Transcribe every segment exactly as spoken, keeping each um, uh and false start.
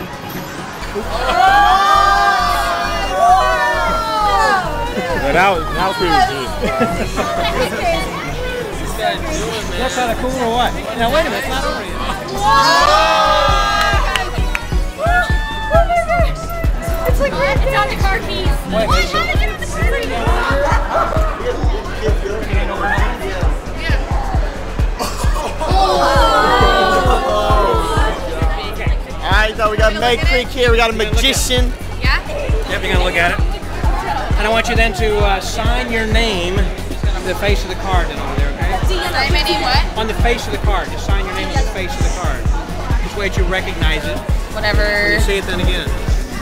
But that was, that was pretty good. That's kind of cool or what? Now wait a minute, it's not over yet. It's like red. It's on the car keys. Wait, what? How did you get the car keys? Alright, so we got May Creek here. We got a magician. Yeah? Yep, you're going to look at it. And I want you then to uh, sign your name to the face of the card then over there, okay? Sign my name what? On the face of the card. Just sign your name to the face of the card. Just wait to recognize it. Whatever. When you see it then again.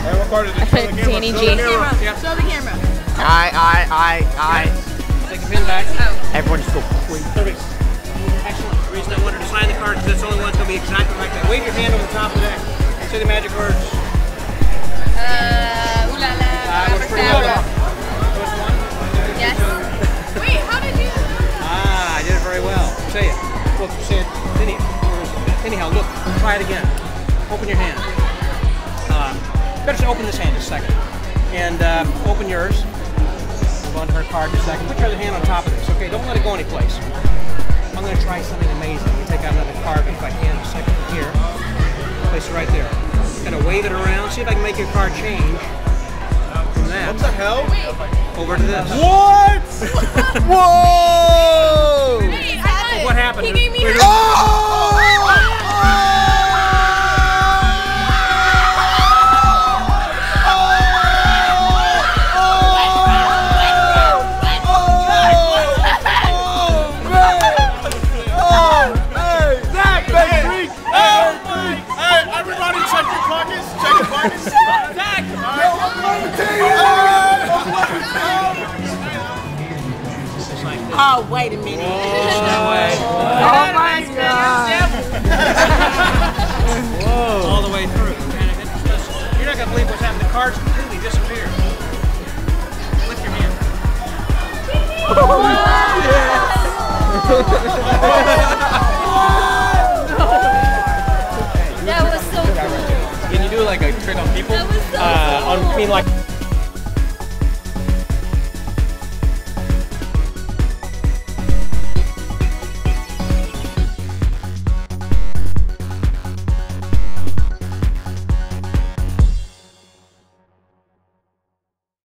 Hey, what card is it? Show the camera. Show the camera. Yeah. Show the camera. I, I, I, I. Take a pin back. Oh. Everyone just go quick. Perfect. Excellent. The reason I wanted to sign the card is that's the only one that's going to be exactly like that. Wave your hand over the top of the deck. Say the magic words. Uh, ooh la la. Uh, what's for you? Yes. Wait, how did you do that? Ah, I did it very well. Say it. Look, say it. Anyhow, anyhow look, try it again. Open your hand. Uh, better open this hand just a second. And uh, open yours. Move on to her card just a second. Put your other hand on top of this. Okay, don't let it go anyplace. I'm going to try something amazing. I'm going to take out another card if I can in a second from here. Place it right there. Kind of wave it around. See if I can make your card change. From that. What the hell? Wait. Over to this. What? Whoa! Wait, I what happened? He gave me her. Oh! Oh, wait a minute. Whoa. Oh my God. Whoa. All the way through. You're not going to believe what's happened. The cards completely disappeared. Lift your hand. Oh, yeah. That was so cool. Can you do like a trick on people? That was so uh, cool. On, I mean, like.